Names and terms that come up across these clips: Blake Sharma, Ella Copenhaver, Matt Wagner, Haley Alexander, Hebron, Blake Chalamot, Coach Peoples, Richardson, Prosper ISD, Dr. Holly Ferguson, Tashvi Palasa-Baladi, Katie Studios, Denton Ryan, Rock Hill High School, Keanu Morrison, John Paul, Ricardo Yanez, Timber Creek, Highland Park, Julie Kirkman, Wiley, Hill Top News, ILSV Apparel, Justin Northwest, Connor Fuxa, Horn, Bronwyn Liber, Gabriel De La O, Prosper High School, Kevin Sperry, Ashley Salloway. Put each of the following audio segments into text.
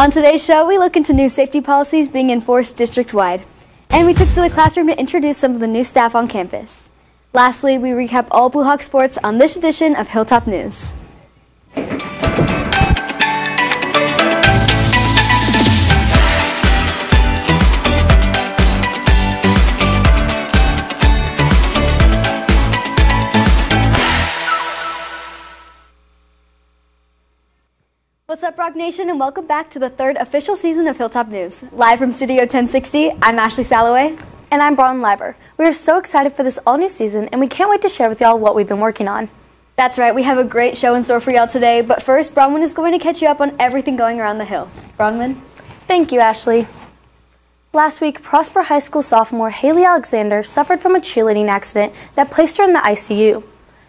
On today's show, we look into new safety policies being enforced district-wide, and we took to the classroom to introduce some of the new staff on campus. Lastly, we recap all Blue Hawk sports on this edition of Hilltop News. What's up, Rock Nation, and welcome back to the third official season of Hilltop News. Live from Studio 1060, I'm Ashley Salloway. And I'm Bronwyn Liber. We are so excited for this all-new season, and we can't wait to share with y'all what we've been working on. That's right, we have a great show in store for y'all today, but first, Bronwyn is going to catch you up on everything going around the Hill. Bronwyn? Thank you, Ashley. Last week, Prosper High School sophomore Haley Alexander suffered from a cheerleading accident that placed her in the ICU.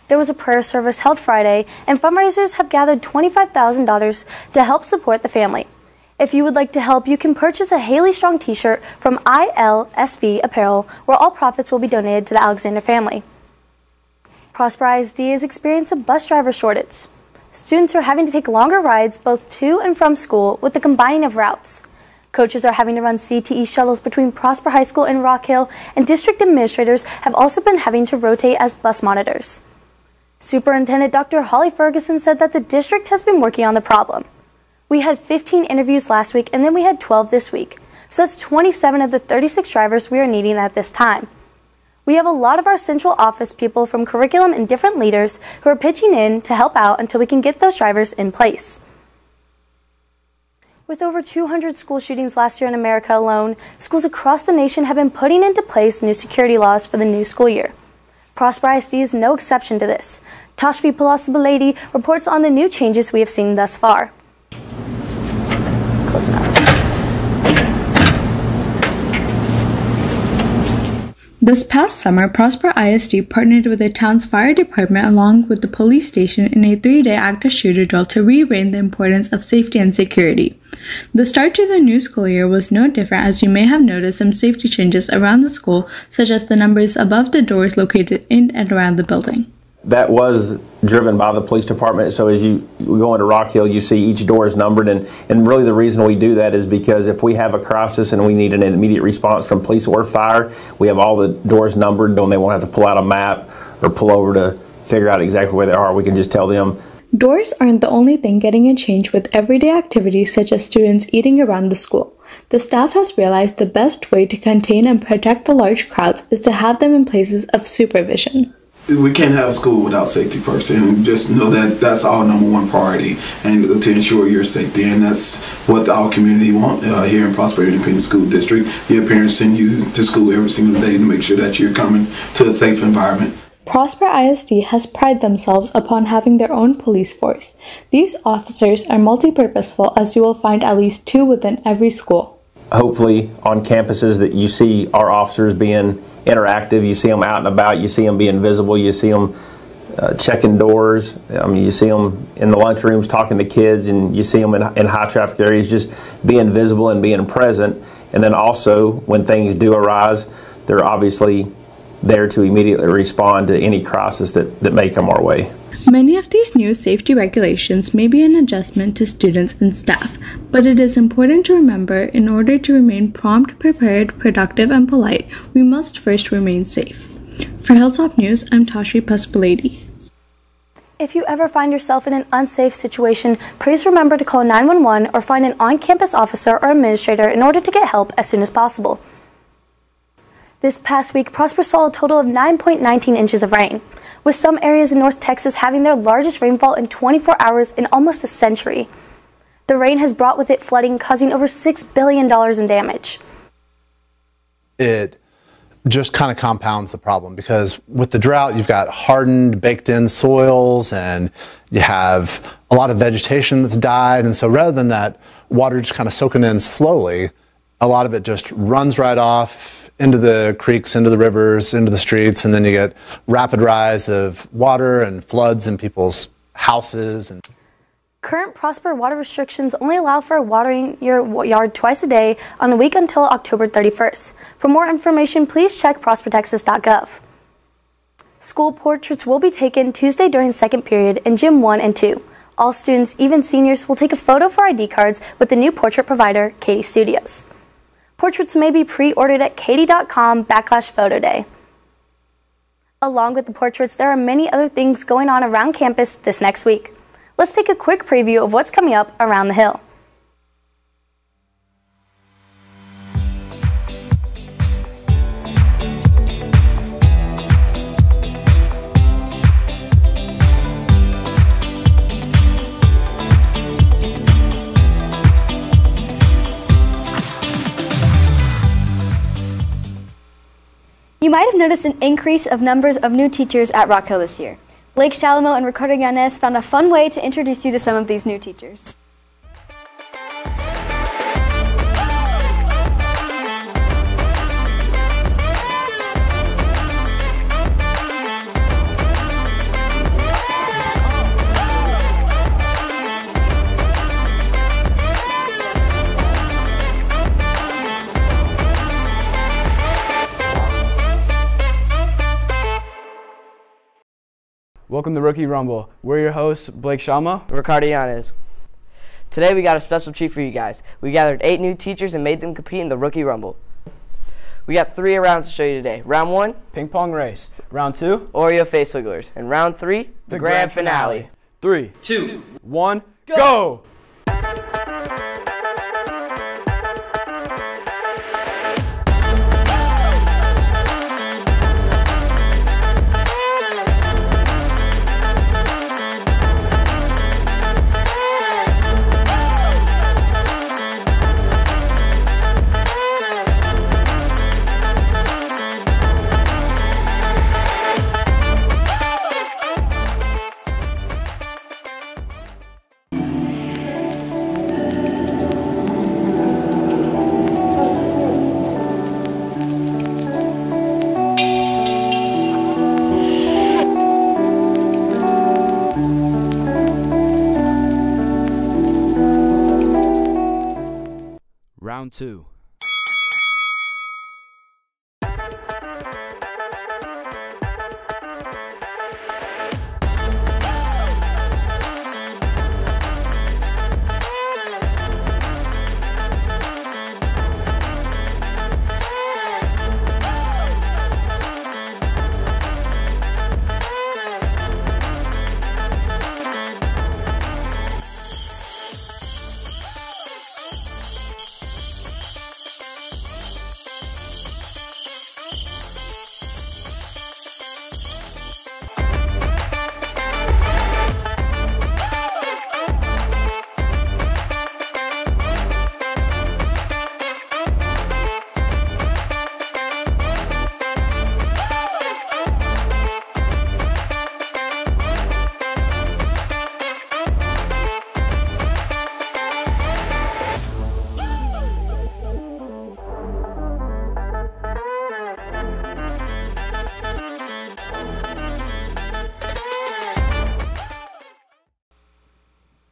There was a prayer service held Friday, and fundraisers have gathered $25,000 to help support the family. If you would like to help, you can purchase a Haley Strong t-shirt from ILSV Apparel, where all profits will be donated to the Alexander family. Prosper ISD has experienced a bus driver shortage. Students are having to take longer rides both to and from school with the combining of routes. Coaches are having to run CTE shuttles between Prosper High School and Rock Hill, and district administrators have also been having to rotate as bus monitors. Superintendent Dr. Holly Ferguson said that the district has been working on the problem. We had 15 interviews last week, and then we had 12 this week, so that's 27 of the 36 drivers we are needing at this time. We have a lot of our central office people from curriculum and different leaders who are pitching in to help out until we can get those drivers in place. With over 200 school shootings last year in America alone, schools across the nation have been putting into place new security laws for the new school year. Prosper ISD is no exception to this. Tashvi Palasa-Baladi reports on the new changes we have seen thus far. Close enough. This past summer, Prosper ISD partnered with the town's fire department along with the police station in a three-day active shooter drill to re-rein the importance of safety and security. The start to the new school year was no different, as you may have noticed some safety changes around the school, such as the numbers above the doors located in and around the building. That was driven by the police department, so as you go into Rock Hill, you see each door is numbered, and really the reason we do that is because if we have a crisis and we need an immediate response from police or fire, we have all the doors numbered, then they won't have to pull out a map or pull over to figure out exactly where they are. We can just tell them. Doors aren't the only thing getting a change with everyday activities such as students eating around the school. The staff has realized the best way to contain and protect the large crowds is to have them in places of supervision. We can't have school without safety first, and just know that that's our #1 priority, and to ensure your safety, and that's what our community wants here in Prosper Independent School District. Your parents send you to school every single day to make sure that you're coming to a safe environment. Prosper ISD has prided themselves upon having their own police force. These officers are multi-purposeful, as you will find at least 2 within every school. Hopefully on campuses that you see our officers being interactive, you see them out and about, you see them being visible, you see them checking doors, you see them in the lunchrooms talking to kids, and you see them in high traffic areas, just being visible and being present. And then also when things do arise, they're obviously there to immediately respond to any crisis that may come our way. Many of these new safety regulations may be an adjustment to students and staff, but it is important to remember, in order to remain prompt, prepared, productive, and polite, we must first remain safe. For Hilltop News, I'm Tashvi Palasa-Baladi. If you ever find yourself in an unsafe situation, please remember to call 911 or find an on-campus officer or administrator in order to get help as soon as possible. This past week, Prosper saw a total of 9.19 inches of rain, with some areas in North Texas having their largest rainfall in 24 hours in almost a century. The rain has brought with it flooding, causing over $6 billion in damage. It just kind of compounds the problem, because with the drought, you've got hardened, baked-in soils, and you have a lot of vegetation that's died, and so rather than that water just kind of soaking in slowly, a lot of it just runs right off into the creeks, into the rivers, into the streets, and then you get rapid rise of water and floods in people's houses. And current Prosper water restrictions only allow for watering your yard twice a day on a week until October 31st. For more information, please check prospertexas.gov. School portraits will be taken Tuesday during second period in Gym 1 and 2. All students, even seniors, will take a photo for ID cards with the new portrait provider, Katie Studios. Portraits may be pre-ordered at katie.com/photoday. Along with the portraits, there are many other things going on around campus this next week. Let's take a quick preview of what's coming up around the Hill. You might have noticed an increase of numbers of new teachers at Rock Hill this year. Blake Chalamot and Ricardo Yanez found a fun way to introduce you to some of these new teachers. Welcome to Rookie Rumble. We're your hosts, Blake Sharma, Ricardo Yanez. Today we got a special treat for you guys. We gathered 8 new teachers and made them compete in the Rookie Rumble. We got 3 rounds to show you today. Round 1, ping pong race. Round 2, Oreo face wigglers. And round 3, the grand finale. 3, 2, 1, go! Round 2.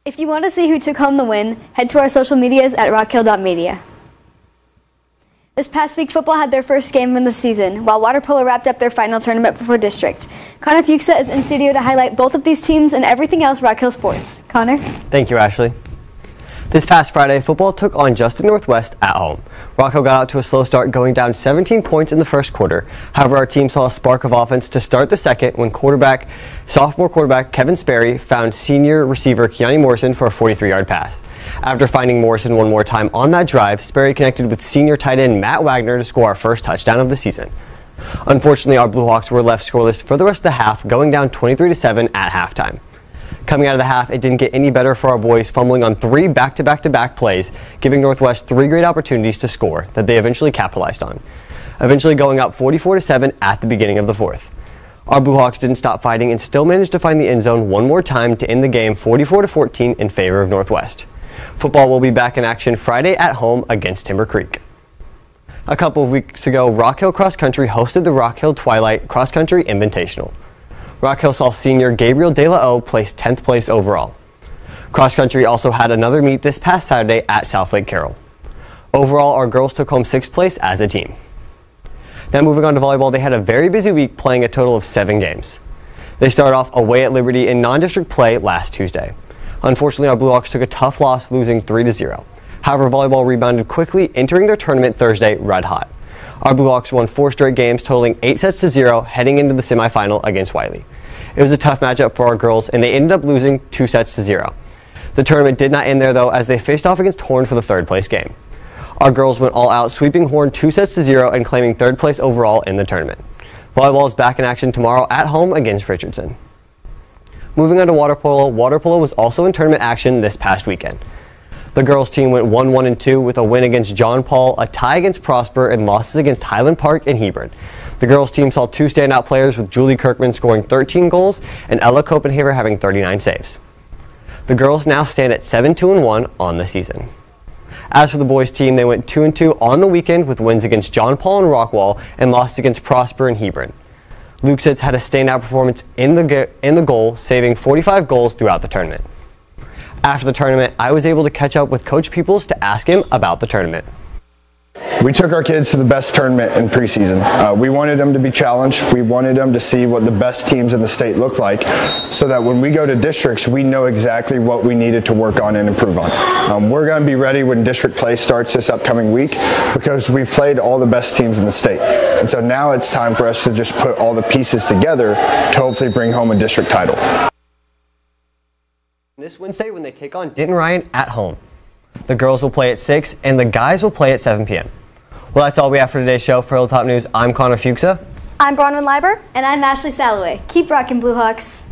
If you want to see who took home the win, head to our social medias at rockhill.media. This past week, football had their first game of the season, while water polo wrapped up their final tournament before district. Connor Fuxa is in studio to highlight both of these teams and everything else Rock Hill sports. Connor? Thank you, Ashley. This past Friday, football took on Justin Northwest at home. Rock Hill got out to a slow start, going down 17 points in the first quarter. However, our team saw a spark of offense to start the second when sophomore quarterback Kevin Sperry found senior receiver Keanu Morrison for a 43-yard pass. After finding Morrison one more time on that drive, Sperry connected with senior tight end Matt Wagner to score our first touchdown of the season. Unfortunately, our Blue Hawks were left scoreless for the rest of the half, going down 23-7 at halftime. Coming out of the half, it didn't get any better for our boys, fumbling on 3 back-to-back-to-back plays, giving Northwest 3 great opportunities to score that they eventually capitalized on, eventually going up 44-7 at the beginning of the fourth. Our Blue Hawks didn't stop fighting and still managed to find the end zone one more time to end the game 44-14 in favor of Northwest. Football will be back in action Friday at home against Timber Creek. A couple of weeks ago, Rock Hill Cross Country hosted the Rock Hill Twilight Cross Country Invitational. Rock Hill saw senior Gabriel De La O place 10th place overall. Cross Country also had another meet this past Saturday at South Lake Carroll. Overall, our girls took home 6th place as a team. Now moving on to volleyball, they had a very busy week playing a total of 7 games. They started off away at Liberty in non-district play last Tuesday. Unfortunately, our Blue Hawks took a tough loss, losing 3-0. However, volleyball rebounded quickly, entering their tournament Thursday red hot. Our Blue Hawks won 4 straight games, totaling 8-0, heading into the semifinal against Wiley. It was a tough matchup for our girls, and they ended up losing 2-0. The tournament did not end there though, as they faced off against Horn for the third place game. Our girls went all out, sweeping Horn 2-0 and claiming third place overall in the tournament. Volleyball is back in action tomorrow at home against Richardson. Moving on to water polo, was also in tournament action this past weekend. The girls team went 1-1-2 with a win against John Paul, a tie against Prosper, and losses against Highland Park and Hebron. The girls team saw 2 standout players, with Julie Kirkman scoring 13 goals and Ella Copenhaver having 39 saves. The girls now stand at 7-2-1 on the season. As for the boys team, they went 2-2 on the weekend with wins against John Paul and Rockwall and losses against Prosper and Hebron. Luke Sitz had a standout performance in the goal, saving 45 goals throughout the tournament. After the tournament, I was able to catch up with Coach Peoples to ask him about the tournament. We took our kids to the best tournament in preseason. We wanted them to be challenged. We wanted them to see what the best teams in the state look like, so that when we go to districts, we know exactly what we needed to work on and improve on. We're going to be ready when district play starts this upcoming week, because we've played all the best teams in the state. And so now it's time for us to just put all the pieces together to hopefully bring home a district title. This Wednesday when they take on Denton Ryan at home. The girls will play at 6 and the guys will play at 7 p.m. Well, that's all we have for today's show. For Hill Top News, I'm Connor Fuxa. I'm Bronwyn Liber. And I'm Ashley Salloway. Keep rocking, Blue Hawks.